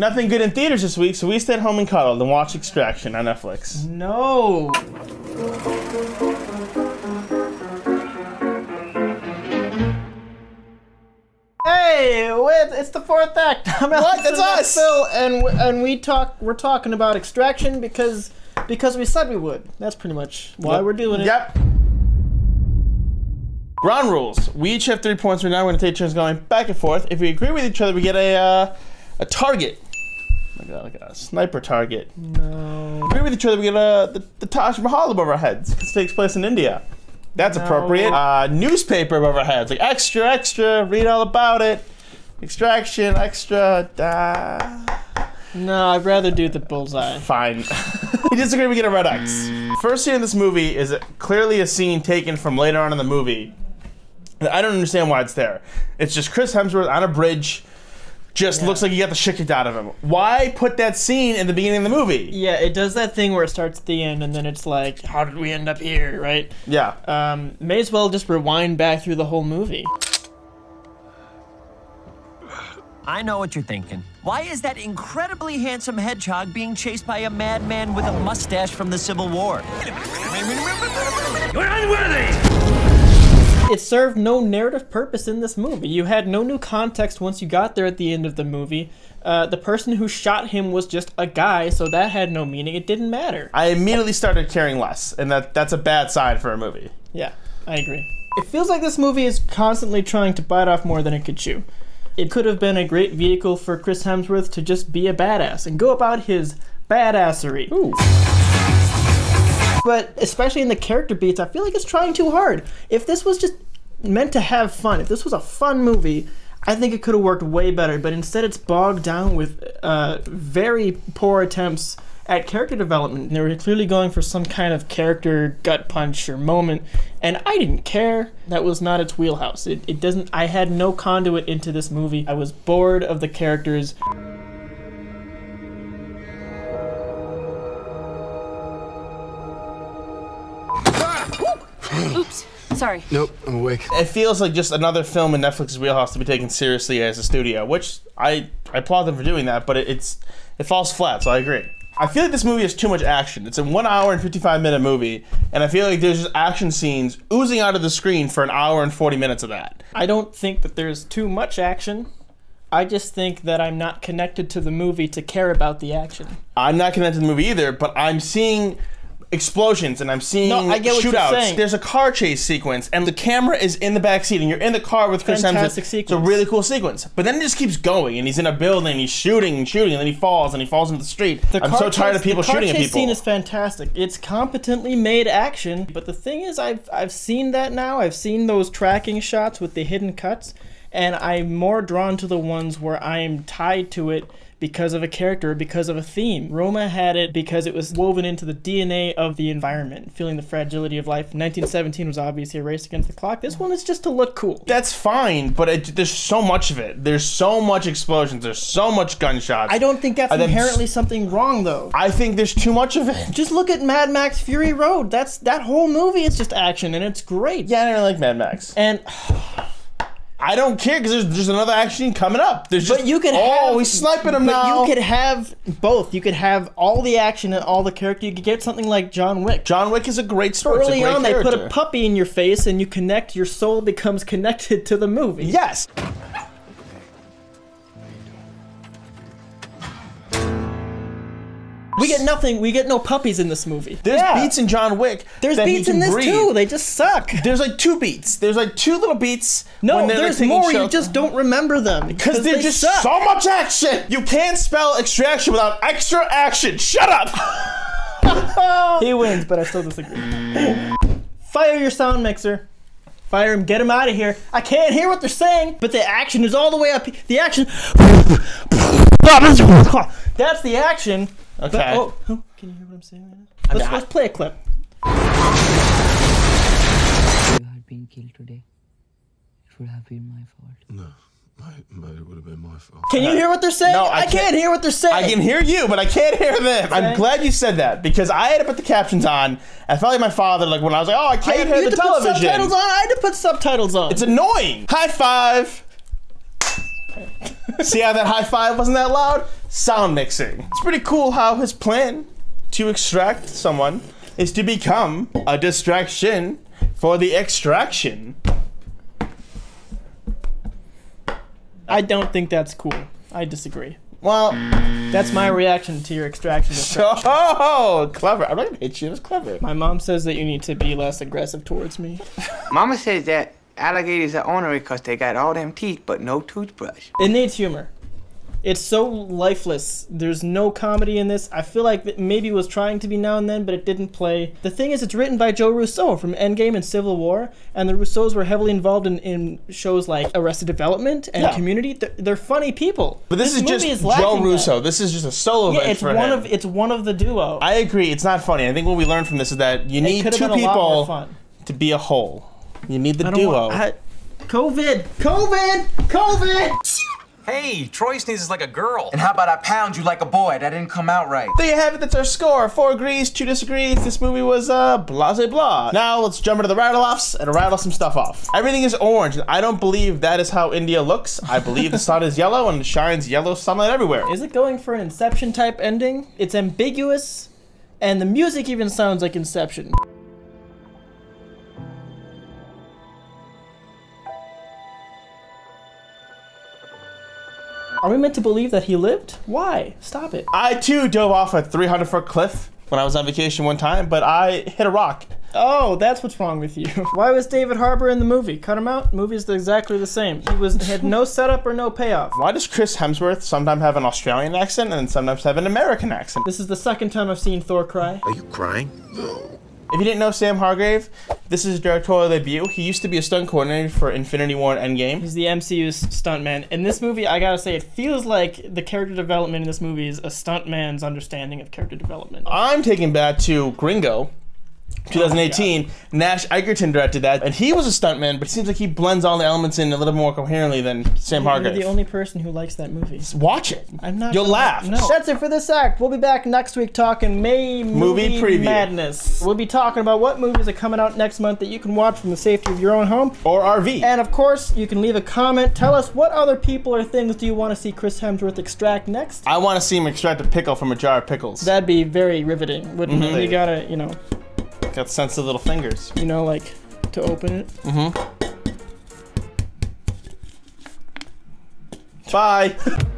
Nothing good in theaters this week, so we stayed home and cuddled and watched Extraction on Netflix. No! Hey, it's the fourth act. I'm what? That's us. Phil, and we're talking about Extraction because we said we would. That's pretty much why we're doing it. Yep. Ground rules. We each have 3 points right now. We're gonna take turns going back and forth. If we agree with each other, we get a target. Like a sniper target. No. If we agree with each other, we get the Taj Mahal above our heads. This takes place in India. That's appropriate. Newspaper above our heads, like extra, extra, read all about it. Extraction, extra, No, I'd rather do the bullseye. Fine. We disagree, we get a red X. First scene in this movie is clearly a scene taken from later on in the movie. I don't understand why it's there. It's just Chris Hemsworth on a bridge, just looks like he got the shit kicked out of him. Why put that scene in the beginning of the movie? Yeah, it does that thing where it starts at the end and then it's like, how did we end up here, right? Yeah. May as well just rewind back through the whole movie. I know what you're thinking. Why is that incredibly handsome hedgehog being chased by a madman with a mustache from the Civil War? You're unworthy! It served no narrative purpose in this movie. You had no new context once you got there at the end of the movie. The person who shot him was just a guy, so that had no meaning. It didn't matter. I immediately started caring less, and that's a bad sign for a movie. Yeah, I agree. It feels like this movie is constantly trying to bite off more than it could chew. It could have been a great vehicle for Chris Hemsworth to just be a badass and go about his badassery. Ooh. But especially in the character beats, I feel like it's trying too hard. If this was just meant to have fun, if this was a fun movie, I think it could have worked way better. But instead it's bogged down with very poor attempts at character development. And they were clearly going for some kind of character gut punch or moment, and I didn't care. That was not its wheelhouse. It doesn't. I had no conduit into this movie. I was bored of the characters. Oops, sorry. Nope, I'm awake. It feels like just another film in Netflix's wheelhouse to be taken seriously as a studio, which I applaud them for doing that, but it falls flat, so I agree. I feel like this movie has too much action. It's a 1-hour and 55-minute movie, and I feel like there's just action scenes oozing out of the screen for 1 hour and 40 minutes of that. I don't think that there's too much action. I just think that I'm not connected to the movie to care about the action. I'm not connected to the movie either, but I'm seeing explosions and I'm seeing shootouts. There's a car chase sequence and the camera is in the back seat and you're in the car with Chris Hemsworth. It's a really cool sequence. But then it just keeps going and he's in a building and he's shooting and shooting and then he falls into the street. I'm so tired of people shooting at people. The car chase scene is fantastic. It's competently made action, but the thing is I've seen that now. I've seen those tracking shots with the hidden cuts and I'm more drawn to the ones where I'm tied to it because of a character, because of a theme. Roma had it because it was woven into the DNA of the environment, feeling the fragility of life. 1917 was obviously a race against the clock. This one is just to look cool. That's fine, but there's so much of it. There's so much explosions. There's so much gunshots. I don't think that's inherently something wrong, though. I think there's too much of it. Just look at Mad Max Fury Road. That whole movie is just action, and it's great. Yeah, I don't like Mad Max. And I don't care because there's another action coming up. There's just, he's sniping him now. You could have both. You could have all the action and all the character. You could get something like John Wick. John Wick is a great story. Early on, they put a puppy in your face and you connect. Your soul becomes connected to the movie. Yes. We get nothing. We get no puppies in this movie. There's beats in John Wick. There's beats in this too. They just suck. There's like 2 beats. There's like 2 little beats. No, there's more. You just don't remember them because they just suck. So much action. You can't spell extraction without extra action. Shut up. He wins, but I still disagree. Fire your sound mixer. Fire him. Get him out of here. I can't hear what they're saying. But the action is all the way up. The action. That's the action. Okay. But, oh, can you hear what I'm saying right now? Let's play a clip. If you had been killed today, it would have been my fault. No, it would have been my fault. Can you hear what they're saying? No, I can't hear what they're saying. I can hear you, but I can't hear them. Okay. I'm glad you said that because I had to put the captions on. I felt like my father, like when I was like, oh, I can't hear the television. Put subtitles on. I had to put subtitles on. It's annoying. High five. See how that high five wasn't that loud? Sound mixing. It's pretty cool how his plan to extract someone is to become a distraction for the extraction. I don't think that's cool. I disagree. Well, that's my reaction to your extraction. Oh, clever. I'm not gonna hit you, it was clever. My mom says that you need to be less aggressive towards me. Mama says that alligators are ornery because they got all them teeth but no toothbrush. It needs humor. It's so lifeless. There's no comedy in this. I feel like it maybe was trying to be now and then, but it didn't play. The thing is, it's written by Joe Russo from Endgame and Civil War, and the Russos were heavily involved in shows like Arrested Development and Community. They're funny people. But this is just Joe Russo. This is just a solo event for him. It's one of the duo. I agree. It's not funny. I think what we learned from this is that you need two people to be a whole. You need the duo. COVID! Hey, Troy sneezes like a girl. And how about I pound you like a boy? That didn't come out right. There you have it, that's our score. 4 agrees, 2 disagrees. This movie was, blah, blah, blah. Now let's jump into the rattle-offs and rattle some stuff off. Everything is orange, and I don't believe that is how India looks. I believe the sun is yellow and shines yellow sunlight everywhere. Is it going for an Inception type ending? It's ambiguous, and the music even sounds like Inception. Are we meant to believe that he lived? Why? Stop it. I too dove off a 300-foot cliff when I was on vacation one time, but I hit a rock. Oh, that's what's wrong with you. Why was David Harbour in the movie? Cut him out? Movie's exactly the same. He had no setup or no payoff. Why does Chris Hemsworth sometimes have an Australian accent and sometimes have an American accent? This is the second time I've seen Thor cry. Are you crying? No. If you didn't know Sam Hargrave, this is his directorial debut. He used to be a stunt coordinator for Infinity War and Endgame. He's the MCU's stuntman. In this movie, I gotta say, it feels like the character development in this movie is a stuntman's understanding of character development. I'm taking back to Gringo, 2018. Oh, Nash Eicherton directed that, and he was a stuntman, but it seems like he blends all the elements in a little more coherently than Sam Hargrave. You're the only person who likes that movie. Just watch it. I'm not. You'll laugh. No. That's it for this act. We'll be back next week talking movie preview madness. We'll be talking about what movies are coming out next month that you can watch from the safety of your own home or RV. And of course, you can leave a comment. Tell us what other people or things do you want to see Chris Hemsworth extract next. I want to see him extract a pickle from a jar of pickles. That'd be very riveting, wouldn't it? You gotta, you know. Got sensitive little fingers. You know, like, to open it. Mm-hmm. Bye.